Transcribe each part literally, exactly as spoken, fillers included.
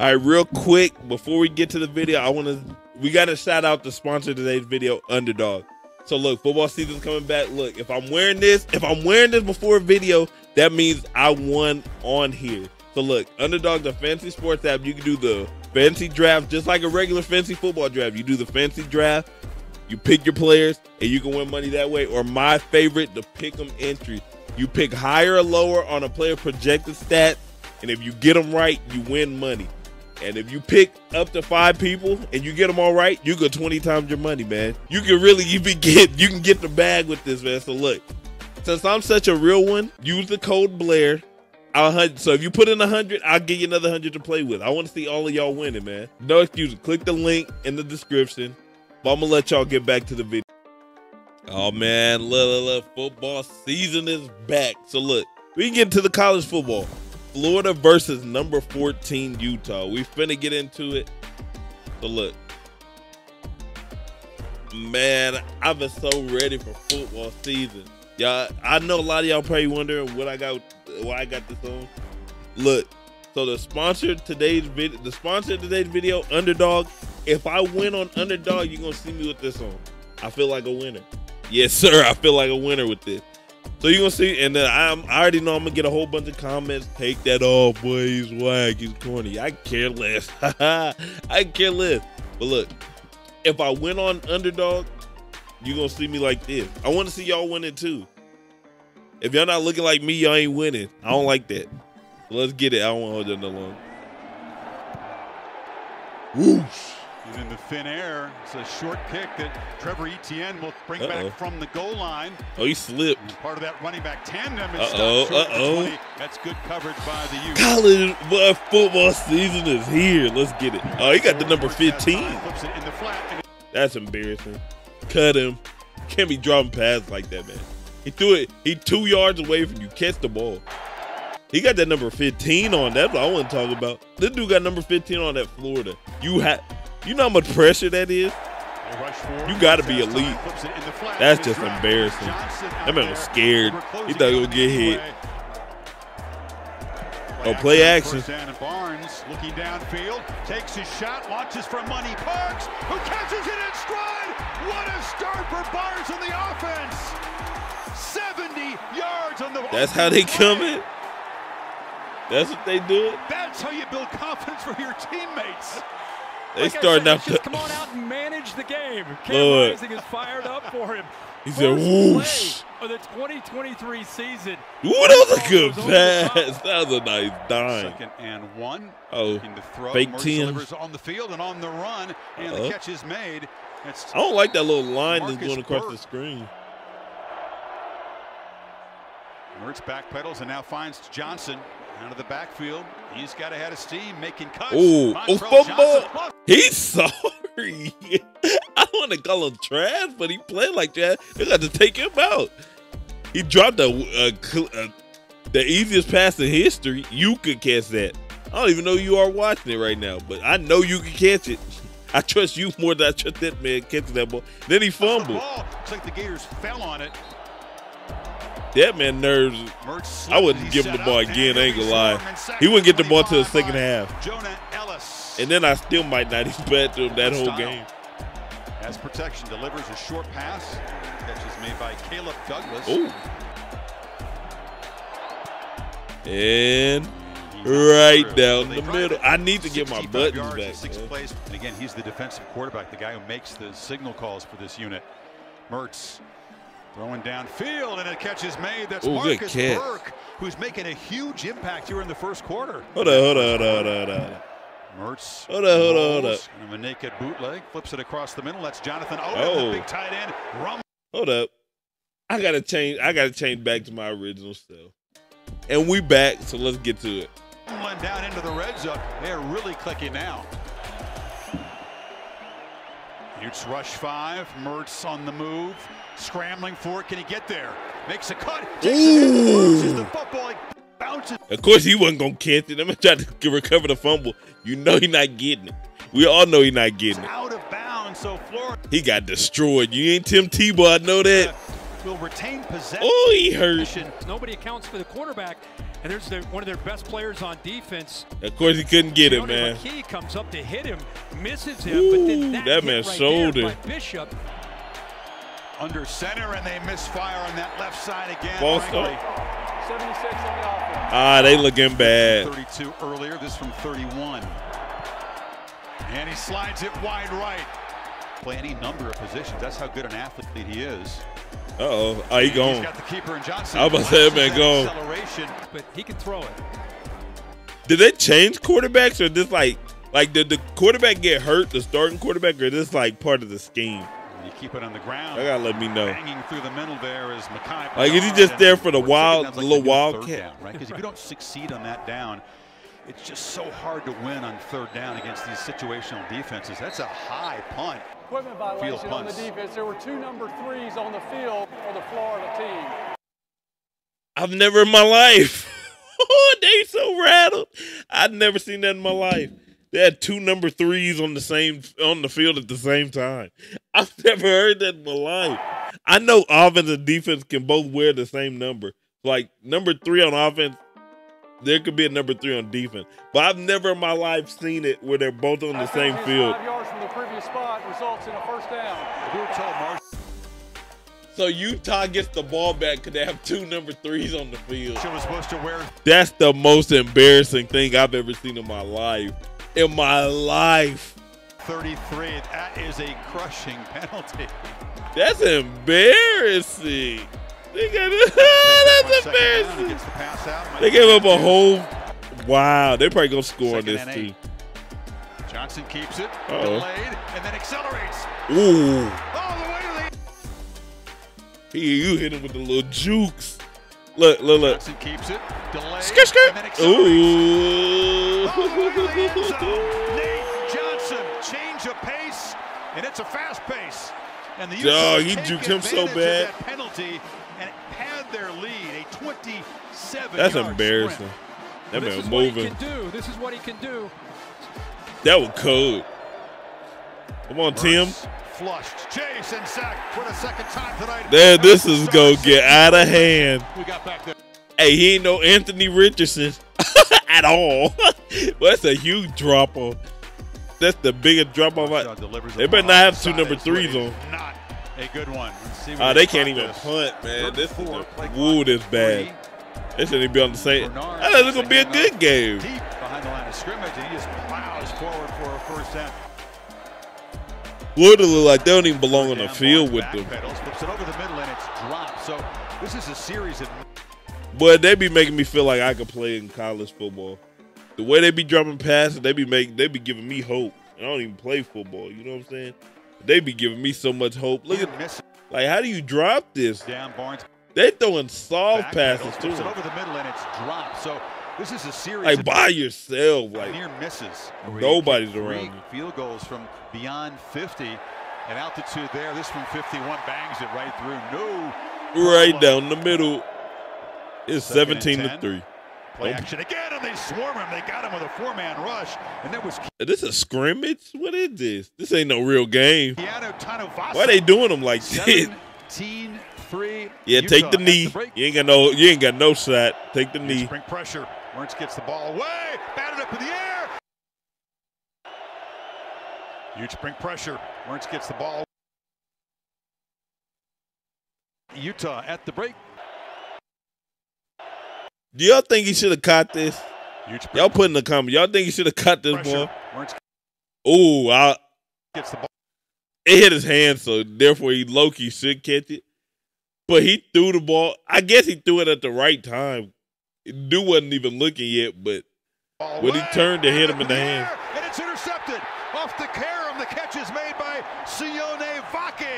All right, real quick, before we get to the video, I want to, we got to shout out the sponsor of today's video, Underdog. So look, football season's coming back. Look, if I'm wearing this, if I'm wearing this before a video, that means I won on here. So look, Underdog, the fantasy sports app, you can do the fantasy draft just like a regular fantasy football draft. You do the fantasy draft, you pick your players, and you can win money that way. Or my favorite, the pick'em entry. You pick higher or lower on a player projected stat, and if you get them right, you win money. And if you pick up to five people and you get them all right, you could twenty times your money, man. You can really, you can get, you can get the bag with this, man. So look, since I'm such a real one, use the code Blair. I'll, so if you put in a hundred, I'll give you another hundred to play with. I want to see all of y'all winning, man. No excuses. Click the link in the description. But I'm gonna let y'all get back to the video. Oh man, look, look, look, football season is back. So look, we can get to the college football. Florida versus number fourteen Utah. We finna get into it. So look, man, I've been so ready for football season. Y'all, I know a lot of y'all probably wondering what I got, why I got this on. Look, so the sponsor today's video, the sponsor of today's video, Underdog. If I win on Underdog, you're gonna see me with this on. I feel like a winner. Yes, sir. I feel like a winner with this. So you're gonna see, and then I'm, I already know I'm gonna get a whole bunch of comments. Take that off, boy. He's whack. He's corny. I care less. I care less. But look, if I win on Underdog, you're gonna see me like this. I want to see y'all winning too. If y'all not looking like me, y'all ain't winning. I don't like that. So let's get it. I don't want to hold that no longer. Whoosh. He's in the thin air. It's a short kick that Trevor Etienne will bring uh -oh. back from the goal line. Oh, he slipped. And part of that running back tandem is Uh-oh, uh-oh. That's good coverage by the U. College football season is here. Let's get it. Oh, he got the number fifteen. That's embarrassing. Cut him. Can't be dropping passes like that, man. He threw it. He two yards away from you. Catch the ball. He got that number fifteen on. That's what I want to talk about. This dude got number fifteen on that Florida. You have... You know how much pressure that is? You got to be elite. That's just embarrassing. That man was scared. He thought he would get hit. Oh, play action. Dan Barnes looking downfield, takes his shot, launches from Money Parks, who catches it in stride. What a start for Barnes on the offense. seventy yards on the offense. That's how they coming. That's what they do. That's how you build confidence for your teammates. They like starting said, out to come on out and manage the game. Cam Rising is fired up for him. He said, whoosh. For the twenty twenty-three season. Ooh, that was a good pass. That was a nice dime. Second and one. Oh, the throw. Fake ten. On the field and on the run, and uh -oh. the catch is made. It's I don't like that little line Marcus that's going across Burke. the screen. Mertz backpedals and now finds Johnson. Out of the backfield, he's got ahead of steam, making cuts. Ooh, oh, football. He's sorry. I want to call him trash, but he played like that. They got to take him out. He dropped a, a, a the easiest pass in history. You could catch that. I don't even know you are watching it right now, but I know you can catch it. I trust you more than I trust that man catching that ball. Then he fumbled. The Looks like the Gators fell on it. That man nerves. I wouldn't give him the ball again, I ain't gonna lie. He wouldn't get the ball till the second half. Jonah Ellis. And then I still might not even bet to him that whole game. As protection delivers a short pass. Catch is made by Caleb Douglas. Ooh. And right down the middle. I need to get my buttons back. Sixth place. And again, he's the defensive quarterback, the guy who makes the signal calls for this unit. Mertz. Throwing downfield, and a catch is made. That's Ooh, Marcus Burke, who's making a huge impact here in the first quarter. Hold on, hold on, hold on, hold on. Mertz. Hold on, hold on, hold on. And a naked bootleg. Flips it across the middle. That's Jonathan Oladipo, oh. big tight end. Rum hold up. I got to change. I got to change back to my original self. And we back, so let's get to it. Down into the red zone. They're really clicking now. Utes rush five. Mertz on the move. Scrambling for it. Can he get there? Makes a cut. Ooh. The football. Bounces. Of course he wasn't going to catch it. I'm going to try to recover the fumble. You know he's not getting it. We all know he's not getting it. Out of bounds. So Florida. He got destroyed. You ain't Tim Tebow. I know that. Will retain possession. Oh, he hurt. Nobody accounts for the quarterback. and there's their, one of their best players on defense. Of course, he couldn't get it, man. Mekhi comes up to hit him, misses him, Ooh, but then that, that man right sold him. Bishop under center, and they misfire on that left side again. seventy-six on the offense. Ah, they looking bad. thirty-two earlier. This from thirty-one, and he slides it wide right. Play any number of positions. That's how good an athlete he is. Uh oh, are you going? He's got the keeper in Johnson. I was saying, man, go. But he can throw it. Did they change quarterbacks, or this like, like did the quarterback get hurt, the starting quarterback, or this like part of the scheme? You keep it on the ground. I gotta let me know. Hanging through the middle there is Mekhi Pinar. Like, is he just there for the wild, like the little wildcat? Right? Because if you don't succeed on that down, it's just so hard to win on third down against these situational defenses. That's a high punt. Equipment violation on the defense. There were two number threes on the field for the Florida team. I've never in my life. They so rattled. I've never seen that in my life. They had two number threes on the same on the field at the same time. I've never heard that in my life. I know offense and defense can both wear the same number. Like number three on offense. There could be a number three on defense, but I've never in my life seen it where they're both on the same field. five yards from the previous spot results in a first down. So Utah gets the ball back because they have two number threes on the field. She was supposed to wear. That's the most embarrassing thing I've ever seen in my life. In my life. thirty-three. That is a crushing penalty. That's embarrassing. They got it. That's embarrassing. Down, the pass out, they gave up a whole. Wow, they probably gonna score on this too. Johnson keeps it, uh-oh. Delayed, and then accelerates. Ooh! All the way to the. He, you hit him with the little jukes. Look, look, look. Johnson keeps it, delayed, skirt, skirt. And then accelerates. Ooh! All the way to the end zone. Nate Johnson, change of pace, and it's a fast pace. And the Dog, he juked him so bad. Penalty. And had their lead, a twenty-seven. That's embarrassing. Sprint. That man moving. Do. This is what he can do. That was cold. Come on, Tim. Flushed, chase and sack for the second time tonight. There, this is gonna get out of hand. We got back there. Hey, he ain't no Anthony Richardson at all. Well, that's a huge drop off. That's the biggest drop off. They better not have two number threes on. Not a good one. Uh, they can't even punt, man. This is a, ooh, this bad. They shouldn't be on the same. I thought it was gonna be a good game. Behind the line of scrimmage, and he just plows forward for a first down. Florida look like they don't even belong on the field with them. Flips it over the middle and it's dropped. So this is a series of. But they be making me feel like I could play in college football. The way they be dropping passes, they be making, they be giving me hope. And I don't even play football. You know what I'm saying? They be giving me so much hope. Look at this. Like, how do you drop this? Dan Barnes. They throwing soft passes too. It's over the middle and it's dropped. So this is a series. Like by yourself, like near misses. Nobody's around. You. Field goals from beyond fifty, and altitude there. This from fifty-one bangs it right through. No, right down the middle. It's seventeen to three. Play action again, and they swarm him. They got him with a four-man rush, and that was. Is this a scrimmage? What is this? This ain't no real game. Why are they doing them like this? seventeen three. Yeah, take the knee. You ain't got no. You ain't got no shot. Take the knee. Bring pressure. Mertz gets the ball away. Batted up in the air. Huge spring pressure. Mertz gets the ball. Utah at the break. Do y'all think he should have caught this? Y'all put in the comment. Y'all think he should have caught this ball? Ooh, I, gets the ball. It hit his hand, so therefore he low-key should catch it. But he threw the ball. I guess he threw it at the right time. Dude wasn't even looking yet, but when he turned to hit him in the hand. And it's intercepted. Off the carom, the catch is made by Sione Vake.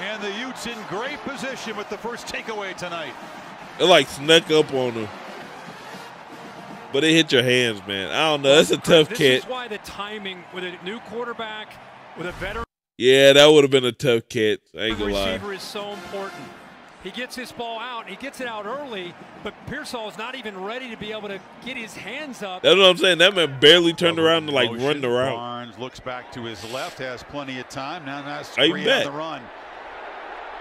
And the Utes in great position with the first takeaway tonight. It, like, snuck up on him. But it hit your hands, man. I don't know. That's a tough catch. This is why the timing with a new quarterback, with a veteran. Yeah, that would have been a tough catch. I ain't gonna lie. The receiver is so important. He gets his ball out. He gets it out early, but Pearsall is not even ready to be able to get his hands up. That's what I'm saying. That man barely turned around to, like, run the route. Barnes looks back to his left, has plenty of time. Now nice screen on the run.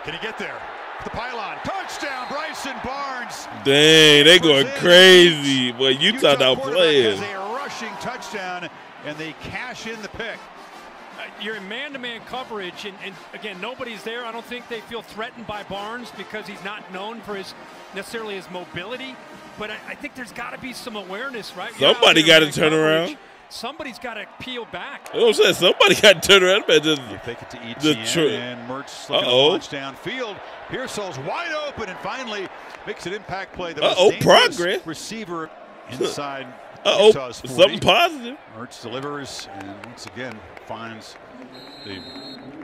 Can he get there? The pylon. Touchdown, Bryson Barnes. Dang, they going crazy. Boy, Utah now playing. A rushing touchdown, and they cash in the pick. Uh, you're in man-to-man coverage, and, and again, nobody's there. I don't think they feel threatened by Barnes because he's not known for his necessarily his mobility. But I, I think there's got to be some awareness, right? Somebody got to turn coverage. around. Somebody's got to peel back. You know what I'm saying? Somebody got to turn around. Just, you pick it to Etienne, and Mertz looking to launch downfield. Pearsall's wide open, and finally makes an impact play. Uh oh, progress. Receiver inside uh -oh. Utah's forty. Something positive. Mertz delivers, and once again finds the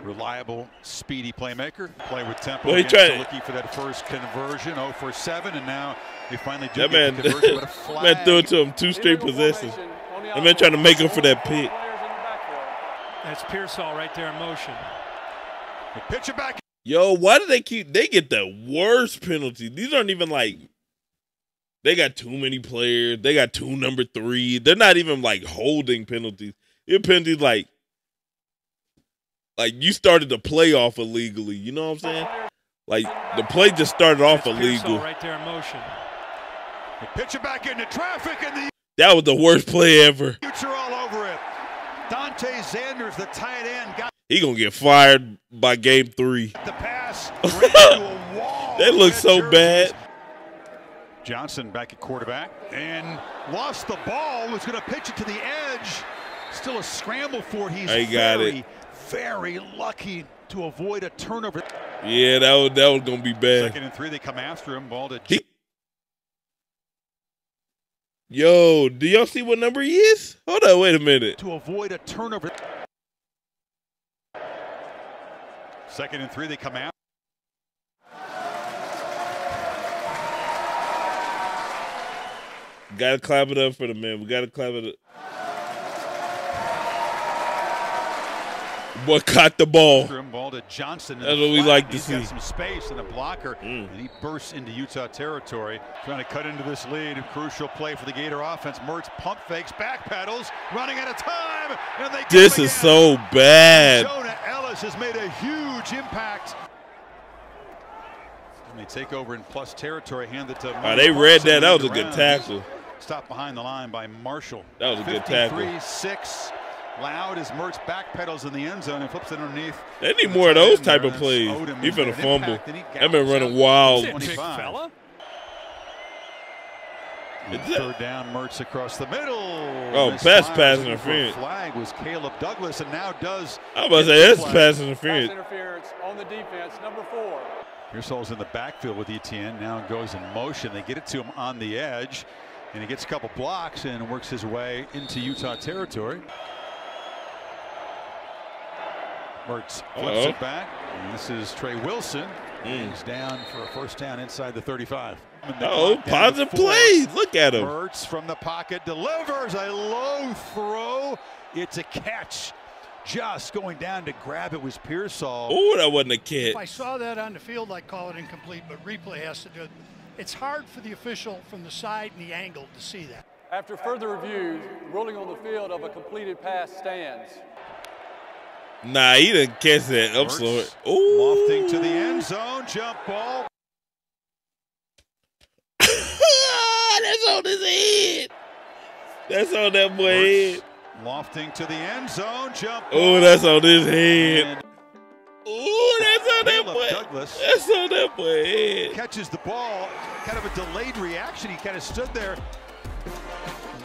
reliable, speedy playmaker. Play with tempo. Well, he looking for that first conversion. oh for seven, and now they finally do that get man, the conversion. But a flag. Man threw it to him two straight possessions. I'm not trying to make up for that pick. That's Pearsall right there in motion. The pitcher back. Yo, why do they keep? They get the worst penalty. These aren't even like. They got too many players. They got two number three. They're not even like holding penalties. It penalties like. Like you started the play off illegally. You know what I'm saying? Like the play just started off That's illegal. Pearsall right there in motion. The pitcher back into traffic and the. That was the worst play ever. Future all over it. Dante Sanders, the tight end, got he gonna get fired by game three. The pass a wall that looks so jerseys. bad. Johnson back at quarterback and lost the ball. Was gonna pitch it to the edge. Still a scramble for it. He's I got very, it. very lucky to avoid a turnover. Yeah, that was that was gonna be bad. Second and three, they come after him. Ball to. He Yo, do y'all see what number he is? Hold on, wait a minute. To avoid a turnover. Second and three, they come out. Gotta clap it up for the man. We gotta clap it up. Boy caught the ball. Ball to Johnson. That's what we like to see. He's got some space and a blocker, mm. and he bursts into Utah territory. Trying to cut into this lead. A crucial play for the Gator offense. Mertz pump fakes, back pedals, running out of time. And they this is so bad. Jonah Ellis has made a huge impact. And they take over in plus territory. Hand it to Marshall. Oh, they read that. That was a good tackle. Stopped behind the line by Marshall. That was a good tackle. fifty-three six. Loud as Mertz backpedals in the end zone and flips it underneath. They need more of those type of plays. He's been a fumble. I've been running wild. Fella? Third down, Mertz across the middle. Oh, best pass interference. Flag was Caleb Douglas, and now does. I was about to say, that's pass interference. Pass interference on the defense, number four. Pearsall's in the backfield with Etienne. Now goes in motion. They get it to him on the edge, and he gets a couple blocks and works his way into Utah territory. Mertz flips uh-oh. it back. And this is Trey Wilson. Mm. He's down for a first down inside the thirty-five. Oh, positive play. Look at him. Mertz from the pocket delivers a low throw. It's a catch. Just going down to grab it was Pearsall. Oh, that wasn't a catch. If I saw that on the field, I'd call it incomplete, but replay has to do it. It's hard for the official from the side and the angle to see that. After further review, ruling on the field of a completed pass stands. Nah, he didn't catch that. I'm sorry. Ooh. Lofting to the end zone. Jump ball. That's on his head. That's on that boy's head. Lofting to the end zone. Jump ball. Oh, that's on his head. Ooh, that's on that boy. Douglas. That's on that boy's head. Catches the ball. Kind of a delayed reaction. He kind of stood there.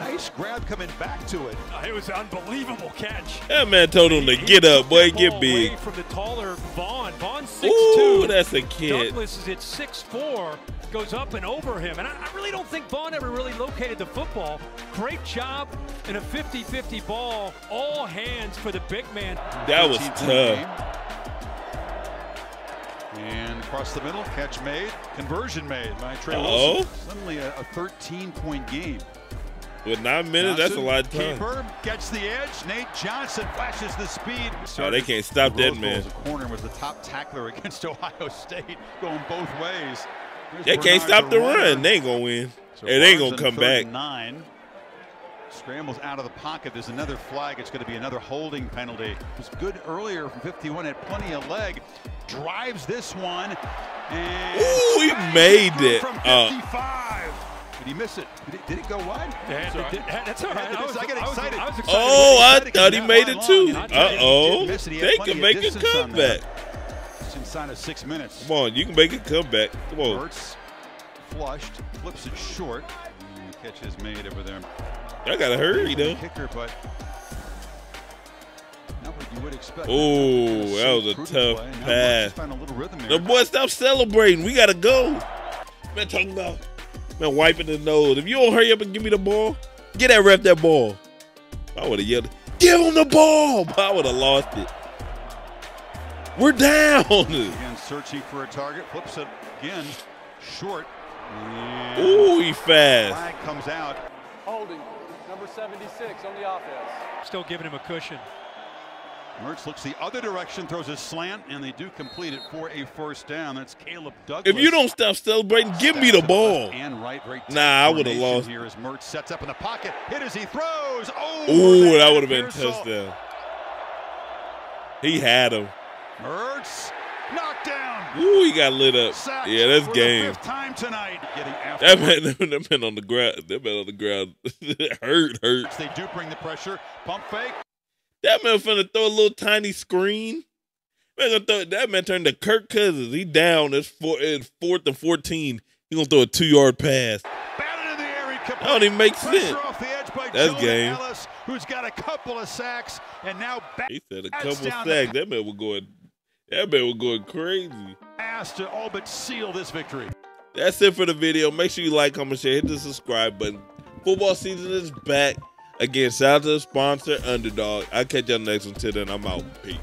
Nice grab coming back to it. Uh, it was an unbelievable catch. That man told him to get up, boy, get big. From the taller Vaughn. Vaughn six two. Ooh, that's a kid. Douglas is at six four, goes up and over him. And I, I really don't think Vaughn ever really located the football. Great job in a fifty fifty ball. All hands for the big man. That was tough. And across the middle, catch made, conversion made by Trey Wilson. Uh-oh. Suddenly a thirteen-point game. With nine minutes, Johnson, that's a lot of time. Keeper gets the edge. Nate Johnson flashes the speed. Oh, they can't stop that man. The corner was the top tackler against Ohio State, going both ways. Here's they Bernard can't stop the run. Runner. They ain't gonna win. So and they ain't gonna come back. Nine. Scrambles out of the pocket. There's another flag. It's going to be another holding penalty. It was good earlier from fifty-one. Had plenty of leg. Drives this one. And ooh, he made it. From fifty-five. Uh, did he miss it? Did it, did it go wide? That's all right. That's all right. I, was, I got excited. I was, I was excited. Oh, I, I thought he made it too. Uh-oh. They can make a comeback. It's inside of six minutes. Come on, you can make a comeback. Come on. Mertz flushed. Flips it short. Catch is made over there. I gotta hurry though. Kicker, but not what you would expect. Oh, that was a tough pass. The boy, stop celebrating. We gotta go. Man, talking about man wiping the nose. If you don't hurry up and give me the ball, get that ref that ball. I would have yelled, "Give him the ball!" But I would have lost it. We're down. Again, searching for a target. Flips it again, short. Yeah. Ooh, he fast. Flag comes out. Holding, number seventy-six on the offense. Still giving him a cushion. Mertz looks the other direction, throws a slant, and they do complete it for a first down. That's Caleb Douglas. If you don't stop celebrating, give me the ball. And right, right. Nah, I would have lost. Here as Mertz sets up in the pocket, hit as he throws. Oh, ooh, that would have been a touchdown. He had him. Mertz. Knockdown. Ooh, he got lit up. Sacked yeah, that's game. Fifth time tonight. That man, that man on the ground. That man on the ground. hurt, hurt. They do bring the pressure. Pump fake. That man finna throw a little tiny screen. Man gonna throw, that man turned to Kirk Cousins. He down. It's four, it's fourth and fourteen. He gonna throw a two-yard pass. Batted in the air. He that don't even make pressure sense. Off the edge by that's Joe game. Ellis, who's got a couple of sacks and now back. He said a couple of sacks. That man was going. That man was going crazy. Asked to all but seal this victory. That's it for the video. Make sure you like, comment, share, hit the subscribe button. Football season is back. Again, shout out to the sponsor, Underdog. I'll catch y'all next one. Till then, I'm out. Peace.